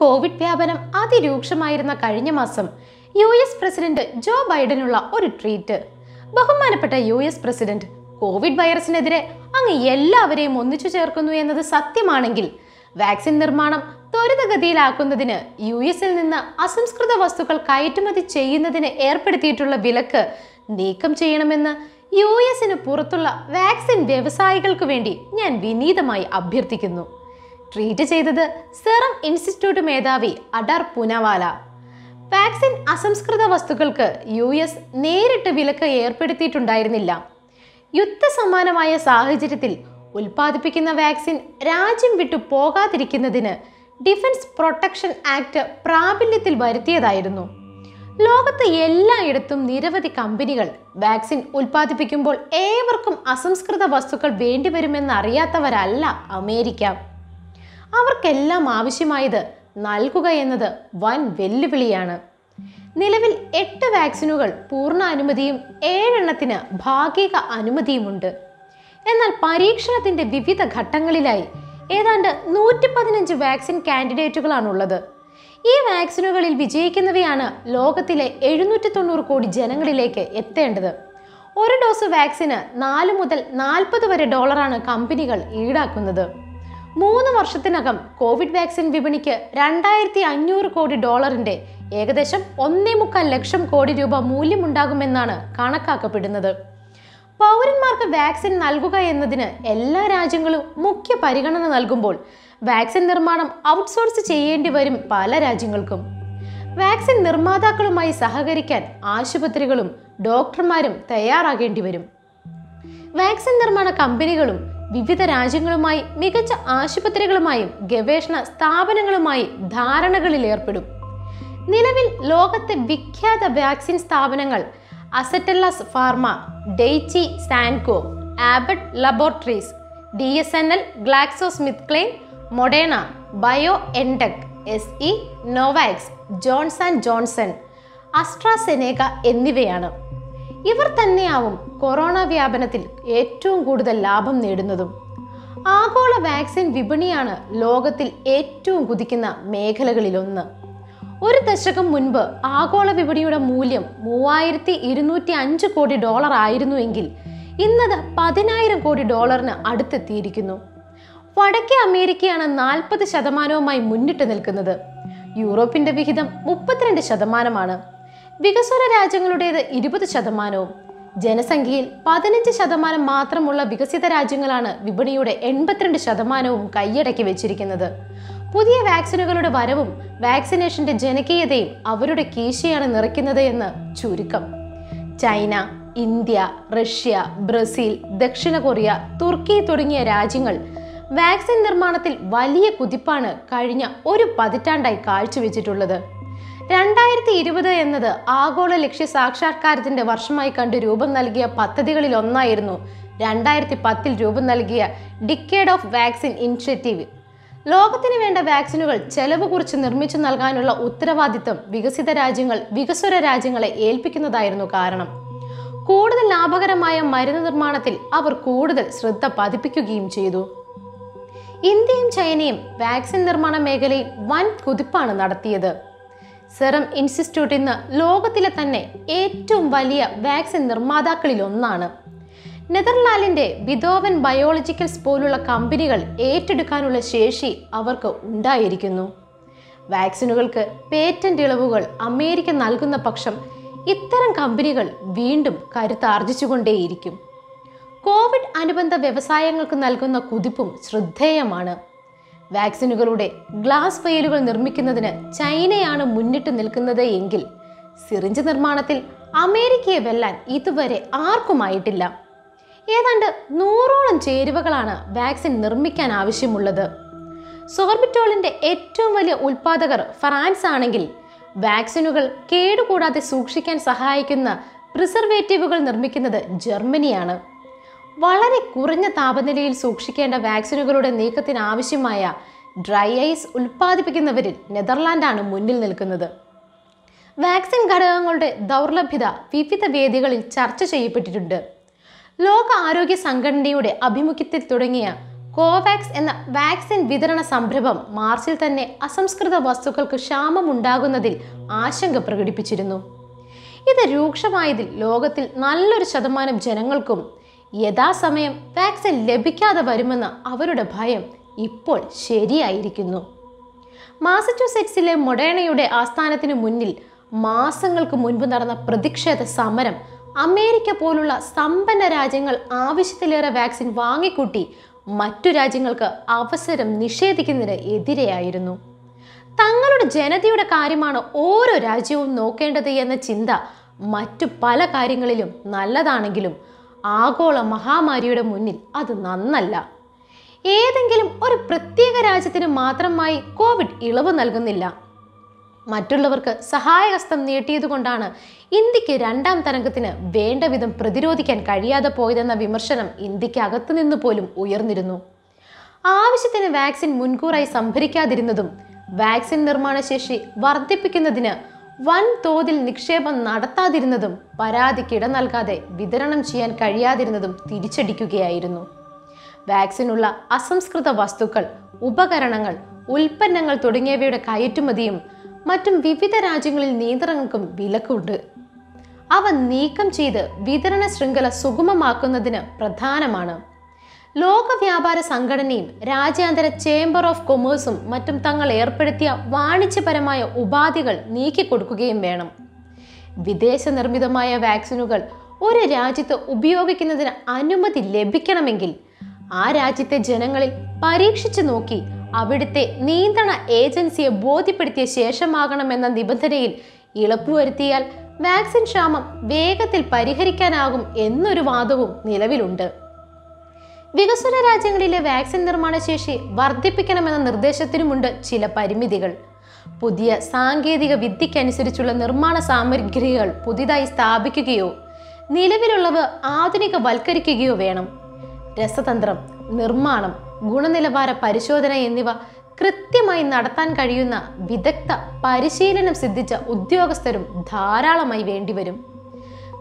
Covid വ്യാപനം അതിരൂക്ഷമായിരുന്ന കഴിഞ്ഞ മാസം US President Joe Biden ഉള്ള ഒരു ട്വീറ്റ്. ബഹുമാനപ്പെട്ട US President, കോവിഡ് വൈറസിനെതിരെ അങ്ങ് എല്ലാവരെയും ഒന്നിച്ചു ചേർക്കുന്നു എന്നത് സത്യമാണെങ്കിൽ വാക്സിൻ നിർമ്മാണം ത്വരിതഗതിയിലാക്കുന്നതിന് യുഎസിൽ നിന്ന് അസംസ്കൃത വസ്തുക്കൾ കയറ്റുമതി ചെയ്യുന്നതിന് ഏർപ്പെടുത്തിയിട്ടുള്ള വിലക്ക് നീക്കം ചെയ്യണമെന്ന് യുഎസിന് പുറത്തുള്ള വാക്സിൻ വ്യവസായികൾക്ക് വേണ്ടി ഞാൻ വിനീതമായി അഭ്യർത്ഥിക്കുന്നു. ട്വീറ്റ് ചെയ്തത് സെറം ഇൻസ്റ്റിറ്റ്യൂട്ട് മേധാവി അഡാർ പുനവാല. വാക്സിൻ അസംസ്കൃത വസ്തുക്കൾക്ക് US നേരിട്ട് വിലക്ക് ഏർപ്പെടുത്തിയിട്ടുണ്ടായിരുന്നില്ല. യുദ്ധസമാനമായ സാഹചര്യത്തിൽ ഉൽപ്പാദിപ്പിക്കുന്ന വാക്സിൻ രാജ്യം വിട്ടു പോകാതിരിക്കുന്നതിന് ഡിഫൻസ് പ്രൊട്ടക്ഷൻ ആക്ട് പ്രാബല്യത്തിൽ വരുത്തിയതായിരുന്നു. ലോകത്ത് എല്ലായിടത്തും നിരവധി കമ്പനികൾ വാക്സിൻ ഉൽപ്പാദിപ്പിക്കുമ്പോൾ ഏവർക്കും അസംസ്കൃത വസ്തുക്കൾ വേണ്ടിവരുമെന്നറിയാത്തവരല്ല അമേരിക്ക. അവർക്കെല്ലാം ആവശ്യമായത് നൽകുക എന്നത് വൻ വെല്ലുവിളിയാണ്. നിലവിൽ 8 വാക്സിനുകൾ പൂർണ്ണ അനുമതിയും 7 ഭാഗിക അനുമതിയുമുണ്ട്. എന്നാൽ പരീക്ഷണത്തിന്റെ വിവിധ ഘട്ടങ്ങളിലായി ഏതാണ്ട് 115 വാക്സിൻ കാൻഡിഡേറ്റുകളാണുള്ളത്. ഈ വാക്സിനുകളിൽ വിജയിക്കുന്നവയാണ് ലോകത്തിലെ 790 കോടി ജനങ്ങളിലേക്ക് എത്തേണ്ടത്. ഒരു ഡോസ് വാക്സിന് $4 മുതൽ $40 വരെ കമ്പനികൾ ഈടാക്കുന്നത്. 3 വർഷത്തിനകം കോവിഡ് വാക്സിൻ വിപണിക്ക് $2,500 കോടി ഏകദേശം 1.25 ലക്ഷം കോടി രൂപ മൂല്യമുണ്ടാകുമെന്നാണ് കണക്കാക്കപ്പെടുന്നത്. പൗരന്മാർക്ക് വാക്സിൻ നൽകുക എന്നതിന് എല്ലാ രാജ്യങ്ങളും മുഖ്യ പരിഗണന നൽകുമ്പോൾ വാക്സിൻ നിർമ്മാണം ഔട്ട്സോഴ്സ് ചെയ്യേണ്ടി വരും. പല രാജ്യങ്ങൾക്കും വാക്സിൻ നിർമ്മാതാക്കളുമായി സഹകരിക്കാൻ ആശുപത്രികളും ഡോക്ടർമാരും തയ്യാറാകേണ്ടി വരും. വാക്സിൻ നിർമ്മാണ കമ്പനികളും വിവിധ രാജ്യങ്ങളുമായി മികച്ച ആശുപത്രികളുമായും ഗവേഷണ സ്ഥാപനങ്ങളുമായി ധാരണകളിൽ ഏർപ്പെടും. നിലവിൽ ലോകത്തെ വിഖ്യാത വാക്സിൻ സ്ഥാപനങ്ങൾ Astellas pharma, Daiichi Sankyo, Abbott Laboratories, DSNL, Glaxo Smith ക്ലൈൻ, Moderna, BioNTech, SE, Novavax, Johnson Johnson, AstraZeneca എന്നിവയാണ്. ഇവർ തന്നെയാവും കൊറോണ വ്യാപനത്തിൽ ഏറ്റവും കൂടുതൽ ലാഭം നേടുന്നതും. ആഗോള വാക്സിൻ വിപണിയാണ് ലോകത്തിൽ ഏറ്റവും കുതിക്കുന്ന മേഖലകളിലൊന്ന്. ഒരു ദശകം മുൻപ് ആഗോള വിപണിയുടെ മൂല്യം $3,205 കോടി ആയിരുന്നു എങ്കിൽ ഇന്നത് $10,000 കോടി അടുത്തെത്തിയിരിക്കുന്നു. വടക്കേ അമേരിക്കയാണ് 40% മുന്നിട്ട് നിൽക്കുന്നത്. യൂറോപ്പിന്റെ വിഹിതം 32%, വികസ്വര രാജ്യങ്ങളുടേത് 20%. ജനസംഖ്യയിൽ 15% മാത്രമുള്ള വികസിത രാജ്യങ്ങളാണ് വിപണിയുടെ 82% കൈയടക്കി വെച്ചിരിക്കുന്നത്. പുതിയ വാക്സിനുകളുടെ വരവും വാക്സിനേഷന്റെ ജനകീയതയും അവരുടെ കീശയാണ് നിറയ്ക്കുന്നത് എന്ന് ചുരുക്കം. ചൈന, ഇന്ത്യ, റഷ്യ, ബ്രസീൽ, ദക്ഷിണ കൊറിയ, തുർക്കി തുടങ്ങിയ രാജ്യങ്ങൾ വാക്സിൻ നിർമ്മാണത്തിൽ വലിയ കുതിപ്പാണ് കഴിഞ്ഞ ഒരു പതിറ്റാണ്ടായി കാഴ്ചവെച്ചിട്ടുള്ളത്. 2020 എന്നത് ആഗോള ലക്ഷ്യ സാക്ഷാത്കാരത്തിന്റെ വർഷമായി കണ്ട് രൂപം നൽകിയ പദ്ധതികളിൽ ഒന്നായിരുന്നു 2010 രൂപം നൽകിയ ഡിക്കേഡ് ഓഫ് വാക്സിൻ ഇനിഷ്യേറ്റീവ്. ലോകത്തിന് വേണ്ട വാക്സിനുകൾ ചെലവ് കുറച്ച് നിർമ്മിച്ചു നൽകാനുള്ള ഉത്തരവാദിത്തം വികസിത രാജ്യങ്ങൾ വികസ്വര രാജ്യങ്ങളെ ഏൽപ്പിക്കുന്നതായിരുന്നു കാരണം. കൂടുതൽ ലാഭകരമായ മരുന്ന് നിർമ്മാണത്തിൽ അവർ കൂടുതൽ ശ്രദ്ധ പതിപ്പിക്കുകയും ചെയ്തു. ഇന്ത്യയും ചൈനയും വാക്സിൻ നിർമ്മാണ മേഖലയിൽ വൻ കുതിപ്പാണ് നടത്തിയത്. സെറം ഇൻസ്റ്റിറ്റ്യൂട്ട് ഇന്ന് ലോകത്തിലെ തന്നെ ഏറ്റവും വലിയ വാക്സിൻ നിർമ്മാതാക്കളിൽ ഒന്നാണ്. നെതർലാൻഡിന്റെ ബിദോവൻ ബയോളജിക്കൽസ് പോലുള്ള കമ്പനികൾ ഏറ്റെടുക്കാനുള്ള ശേഷി അവർക്ക് ഉണ്ടായിരിക്കുന്നു. വാക്സിനുകൾക്ക് പേറ്റന്റ് ഇളവുകൾ അമേരിക്ക നൽകുന്ന പക്ഷം ഇത്തരം കമ്പനികൾ വീണ്ടും കരുത്താർജിച്ചുകൊണ്ടേയിരിക്കും. കോവിഡ് അനുബന്ധ വ്യവസായങ്ങൾക്ക് നൽകുന്ന കുതിപ്പും ശ്രദ്ധേയമാണ്. വാക്സിനുകളുടെ ഗ്ലാസ് വെയിലുകൾ നിർമ്മിക്കുന്നതിന് ചൈനയാണ് മുന്നിട്ട് നിൽക്കുന്നത് എങ്കിൽ സിറിഞ്ച് നിർമ്മാണത്തിൽ അമേരിക്കയെ വെല്ലാൻ ഇതുവരെ ആർക്കുമായിട്ടില്ല. ഏതാണ്ട് 100ഓളം ചേരുവകളാണ് വാക്സിൻ നിർമ്മിക്കാൻ ആവശ്യമുള്ളത്. സോർബിറ്റോളിന്റെ ഏറ്റവും വലിയ ഉൽപ്പാദകർ ഫ്രാൻസ് ആണെങ്കിൽ വാക്സിനുകൾ കേടുകൂടാതെ സൂക്ഷിക്കാൻ സഹായിക്കുന്ന പ്രിസർവേറ്റീവുകൾ നിർമ്മിക്കുന്നത് ജർമ്മനിയാണ്. വളരെ കുറഞ്ഞ താപനിലയിൽ സൂക്ഷിക്കേണ്ട വാക്സിനുകളുടെ നീക്കത്തിനാവശ്യമായ ഡ്രൈ ഐസ് ഉൽപ്പാദിപ്പിക്കുന്നവരിൽ നെതർലാൻഡാണ് മുന്നിൽ നിൽക്കുന്നത്. വാക്സിൻ ഘടകങ്ങളുടെ ദൗർലഭ്യത വിവിധ വേദികളിൽ ചർച്ച ചെയ്യപ്പെട്ടിട്ടുണ്ട്. ലോക ആരോഗ്യ സംഘടനയുടെ ആഭിമുഖ്യത്തിൽ തുടങ്ങിയ കോവാക്സ് എന്ന വാക്സിൻ വിതരണ സംരംഭം മാർച്ചിൽ തന്നെ അസംസ്കൃത വസ്തുക്കൾക്ക് ക്ഷാമം ഉണ്ടാകുന്നതിൽ ആശങ്ക പ്രകടിപ്പിച്ചിരുന്നു. ഇത് രൂക്ഷമായതിൽ ലോകത്തിൽ നല്ലൊരു ശതമാനം ജനങ്ങൾക്കും യഥാസമയം വാക്സിൻ ലഭിക്കാതെ വരുമെന്ന അവരുടെ ഭയം ഇപ്പോൾ ശരിയായിരിക്കുന്നു. മാസച്യൂസെറ്റ്സിലെ മൊഡേണയുടെ ആസ്ഥാനത്തിന് മുന്നിൽ മാസങ്ങൾക്ക് മുൻപ് നടന്ന പ്രതിഷേധ സമരം അമേരിക്ക പോലുള്ള സമ്പന്ന രാജ്യങ്ങൾ ആവശ്യത്തിലേറെ വാക്സിൻ വാങ്ങിക്കൂട്ടി മറ്റു രാജ്യങ്ങൾക്ക് അവസരം നിഷേധിക്കുന്നതിന് എതിരെയായിരുന്നു. തങ്ങളുടെ ജനതയുടെ കാര്യമാണ് ഓരോ രാജ്യവും നോക്കേണ്ടത് എന്ന ചിന്ത മറ്റു പല കാര്യങ്ങളിലും നല്ലതാണെങ്കിലും ആഗോള മഹാമാരിയുടെ മുന്നിൽ അത് നന്നല്ല. ഏതെങ്കിലും ഒരു പ്രത്യേക രാജ്യത്തിന് മാത്രമായി കോവിഡ് ഇളവ് നൽകുന്നില്ല. മറ്റുള്ളവർക്ക് സഹായഹസ്തം നീട്ടിയതുകൊണ്ടാണ് ഇന്ത്യക്ക് രണ്ടാം തരംഗത്തിന് വേണ്ട വിധം പ്രതിരോധിക്കാൻ കഴിയാതെ പോയതെന്ന വിമർശനം ഇന്ത്യക്കകത്തു നിന്ന് പോലും ഉയർന്നിരുന്നു. ആവശ്യത്തിന് വാക്സിൻ മുൻകൂറായി സംഭരിക്കാതിരുന്നതും വാക്സിൻ നിർമ്മാണശേഷി വർദ്ധിപ്പിക്കുന്നതിന് വൻതോതിൽ നിക്ഷേപം നടത്താതിരുന്നതും പരാതിക്കിട നൽകാതെ വിതരണം ചെയ്യാൻ കഴിയാതിരുന്നതും തിരിച്ചടിക്കുകയായിരുന്നു. വാക്സിനുള്ള അസംസ്കൃത വസ്തുക്കൾ, ഉപകരണങ്ങൾ, ഉൽപ്പന്നങ്ങൾ തുടങ്ങിയവയുടെ കയറ്റുമതിയും മറ്റും വിവിധ രാജ്യങ്ങളിൽ നിയന്ത്രണങ്ങൾക്കും വിലക്കുണ്ട്. അവ നീക്കം ചെയ്ത് വിതരണ ശൃംഖല സുഗമമാക്കുന്നതിന് പ്രധാനമാണ്. ലോക വ്യാപാര സംഘടനയും രാജ്യാന്തര ചേംബർ ഓഫ് കൊമേഴ്സും മറ്റും തങ്ങൾ ഏർപ്പെടുത്തിയ വാണിജ്യപരമായ ഉപാധികൾ നീക്കിക്കൊടുക്കുകയും വേണം. വിദേശ നിർമ്മിതമായ വാക്സിനുകൾ ഒരു രാജ്യത്ത് ഉപയോഗിക്കുന്നതിന് അനുമതി ലഭിക്കണമെങ്കിൽ ആ രാജ്യത്തെ ജനങ്ങളിൽ പരീക്ഷിച്ചു നോക്കി അവിടുത്തെ നിയന്ത്രണ ഏജൻസിയെ ബോധ്യപ്പെടുത്തിയ ശേഷമാകണമെന്ന നിബന്ധനയിൽ ഇളപ്പ് വരുത്തിയാൽ വാക്സിൻ ക്ഷാമം വേഗത്തിൽ പരിഹരിക്കാനാകും എന്നൊരു വാദവും നിലവിലുണ്ട്. വികസ്വര രാജ്യങ്ങളിലെ വാക്സിൻ നിർമ്മാണശേഷി വർദ്ധിപ്പിക്കണമെന്ന നിർദ്ദേശത്തിനുമുണ്ട് ചില പരിമിതികൾ. പുതിയ സാങ്കേതിക വിദ്യയ്ക്കനുസരിച്ചുള്ള നിർമ്മാണ സാമഗ്രികൾ പുതിയതായി സ്ഥാപിക്കുകയോ നിലവിലുള്ളവ ആധുനികവൽക്കരിക്കുകയോ വേണം. രസതന്ത്രം, നിർമ്മാണം, ഗുണനിലവാര പരിശോധന എന്നിവ കൃത്യമായി നടത്താൻ കഴിയുന്ന വിദഗ്ധ പരിശീലനം സിദ്ധിച്ച ഉദ്യോഗസ്ഥരും ധാരാളമായി വേണ്ടിവരും.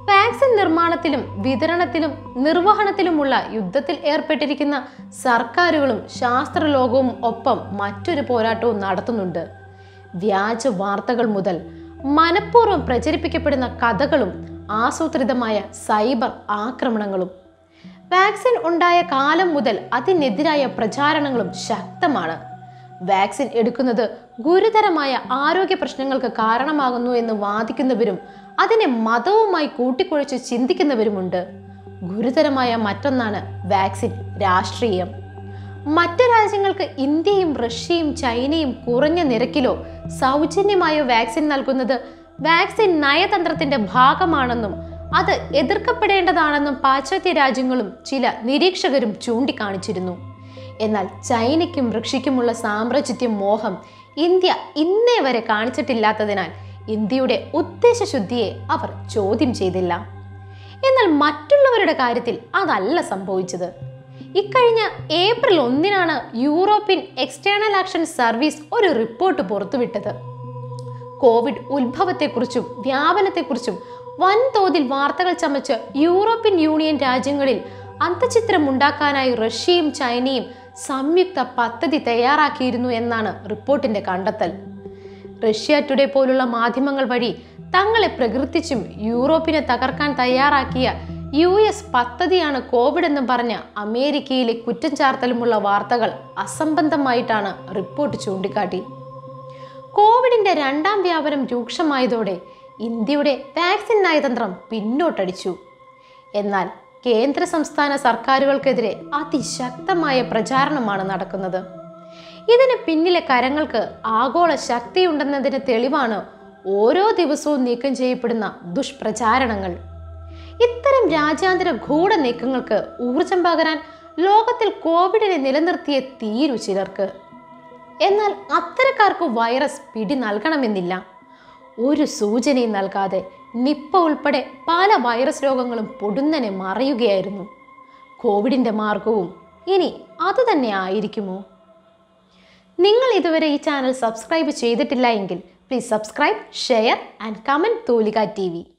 വാക്സിൻ നിർമ്മാണത്തിലും വിതരണത്തിലും നിർവഹണത്തിലുമുള്ള യുദ്ധത്തിൽ ഏർപ്പെട്ടിരിക്കുന്ന സർക്കാരുകളും ശാസ്ത്രലോകവും ഒപ്പം മറ്റൊരു പോരാട്ടവും നടത്തുന്നുണ്ട്. വ്യാജ വാർത്തകൾ മുതൽ മനഃപൂർവ്വം പ്രചരിപ്പിക്കപ്പെടുന്ന കഥകളും ആസൂത്രിതമായ സൈബർ ആക്രമണങ്ങളും. വാക്സിൻ ഉണ്ടായ കാലം മുതൽ അതിനെതിരായ പ്രചാരണങ്ങളും ശക്തമാണ്. വാക്സിൻ എടുക്കുന്നത് ഗുരുതരമായ ആരോഗ്യ പ്രശ്നങ്ങൾക്ക് കാരണമാകുന്നു എന്ന് വാദിക്കുന്നവരും അതിനെ മതവുമായി കൂട്ടിക്കുഴച്ച് ചിന്തിക്കുന്നവരുമുണ്ട്. ഗുരുതരമായ മറ്റൊന്നാണ് വാക്സിൻ രാഷ്ട്രീയം. മറ്റ് രാജ്യങ്ങൾക്ക് ഇന്ത്യയും റഷ്യയും ചൈനയും കുറഞ്ഞ നിരക്കിലോ സൗജന്യമായോ വാക്സിൻ നൽകുന്നത് വാക്സിൻ നയതന്ത്രത്തിന്റെ ഭാഗമാണെന്നും അത് എതിർക്കപ്പെടേണ്ടതാണെന്നും പാശ്ചാത്യ രാജ്യങ്ങളും ചില നിരീക്ഷകരും ചൂണ്ടിക്കാണിച്ചിരുന്നു. എന്നാൽ ചൈനയ്ക്കും റഷ്യയ്ക്കുമുള്ള സാമ്രാജ്യത്യ മോഹം ഇന്ത്യ ഇന്നേ വരെ കാണിച്ചിട്ടില്ലാത്തതിനാൽ ഇന്ത്യയുടെ ഉദ്ദേശശുദ്ധിയെ അവർ ചോദ്യം ചെയ്തില്ല. എന്നാൽ മറ്റുള്ളവരുടെ കാര്യത്തിൽ അതല്ല സംഭവിച്ചത്. ഇക്കഴിഞ്ഞ April 1 European External Action Service ഒരു റിപ്പോർട്ട് പുറത്തുവിട്ടത്. കോവിഡ് ഉത്ഭവത്തെക്കുറിച്ചും വ്യാപനത്തെക്കുറിച്ചും വൻതോതിൽ വാർത്തകൾ ചമച്ച് യൂറോപ്യൻ യൂണിയൻ രാജ്യങ്ങളിൽ അന്തഃഛിദ്രമുണ്ടാക്കാനായി റഷ്യയും ചൈനയും സംയുക്ത പദ്ധതി തയ്യാറാക്കിയിരുന്നു എന്നാണ് റിപ്പോർട്ടിന്റെ കണ്ടെത്തൽ. റഷ്യ ടുഡേ പോലുള്ള മാധ്യമങ്ങൾ വഴി തങ്ങളെ പ്രകീർത്തിച്ചും യൂറോപ്പിനെ തകർക്കാൻ തയ്യാറാക്കിയ US പദ്ധതിയാണ് കോവിഡ് എന്ന് പറഞ്ഞ അമേരിക്കയിലെ കുറ്റം ചാർത്തലുമുള്ള വാർത്തകൾ അസംബന്ധമായിട്ടാണ് റിപ്പോർട്ട് ചൂണ്ടിക്കാട്ടി. കോവിഡിന്റെ രണ്ടാം വ്യാപനം രൂക്ഷമായതോടെ ഇന്ത്യയുടെ വാക്സിൻ നയതന്ത്രം പിന്നോട്ടടിച്ചു. എന്നാൽ കേന്ദ്ര സംസ്ഥാന സർക്കാരുകൾക്കെതിരെ അതിശക്തമായ പ്രചാരണമാണ് നടക്കുന്നത്. ഇതിന് പിന്നിലെ കരങ്ങൾക്ക് ആഗോള ശക്തിയുണ്ടെന്നതിന് തെളിവാണ് ഓരോ ദിവസവും നീക്കം ചെയ്യപ്പെടുന്ന ദുഷ്പ്രചാരണങ്ങൾ. ഇത്തരം രാജ്യാന്തര ഗൂഢ നീക്കങ്ങൾക്ക് ഊർജം പകരാൻ ലോകത്തിൽ കോവിഡിനെ നിലനിർത്തിയ തീരു ചിലർക്ക്. എന്നാൽ അത്തരക്കാർക്ക് വൈറസ് പിടി നൽകണമെന്നില്ല. ഒരു സൂചനയും നൽകാതെ നിപ്പ ഉൾപ്പെടെ പല വൈറസ് രോഗങ്ങളും പൊടുന്നനെ മറയുകയായിരുന്നു. കോവിഡിൻ്റെ മാർഗവും ഇനി അതുതന്നെ ആയിരിക്കുമോ? നിങ്ങൾ ഇതുവരെ ഈ ചാനൽ സബ്സ്ക്രൈബ് ചെയ്തിട്ടില്ല എങ്കിൽ please subscribe, share and comment Thoolika TV.